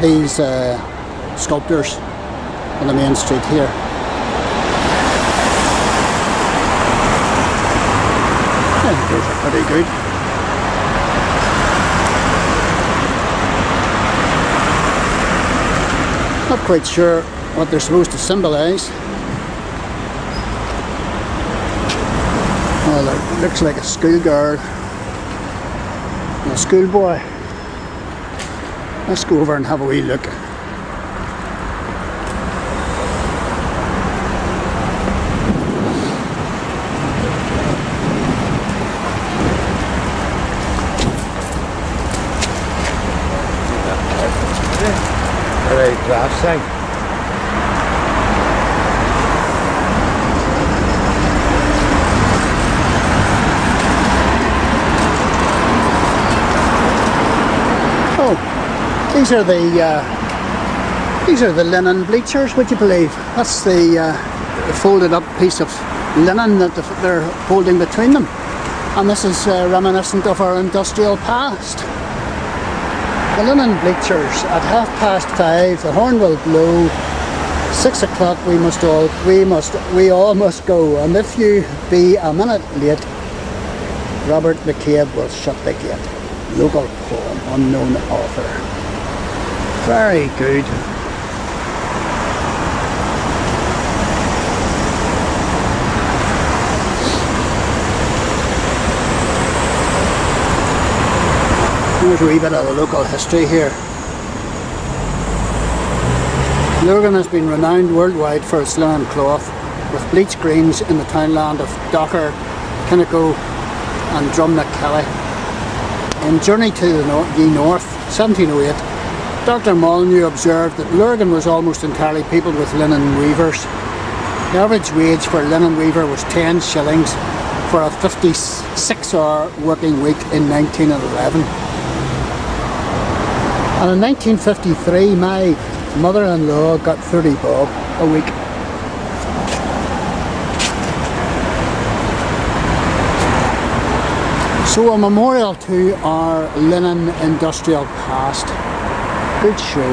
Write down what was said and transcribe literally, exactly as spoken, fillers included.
these uh, sculptures on the main street here. Yeah, those are pretty good. Not quite sure what they're supposed to symbolise. Well, it looks like a schoolgirl and a schoolboy. Let's go over and have a wee look. Very glass thing. These are the uh, these are the linen bleachers, would you believe? That's the, uh, the folded up piece of linen that they're holding between them, and this is uh, reminiscent of our industrial past. The linen bleachers at half past five. The horn will blow. Six o'clock. We must all we must we all must go. And if you be a minute late, Robert McCabe will shut the gate. Local poem, unknown author. Very good. Here's a wee bit of the local history here. Lurgan has been renowned worldwide for its linen cloth, with bleached greens in the townland of Docker, Kinnego and Drumna Kelly. In Journey to the, no the North, seventeen oh eight, Dr Molyneux observed that Lurgan was almost entirely peopled with linen weavers. The average wage for a linen weaver was ten shillings for a fifty-six hour working week in nineteen eleven. And in nineteen fifty-three, my mother-in-law got thirty bob a week. So a memorial to our linen industrial past. Good show.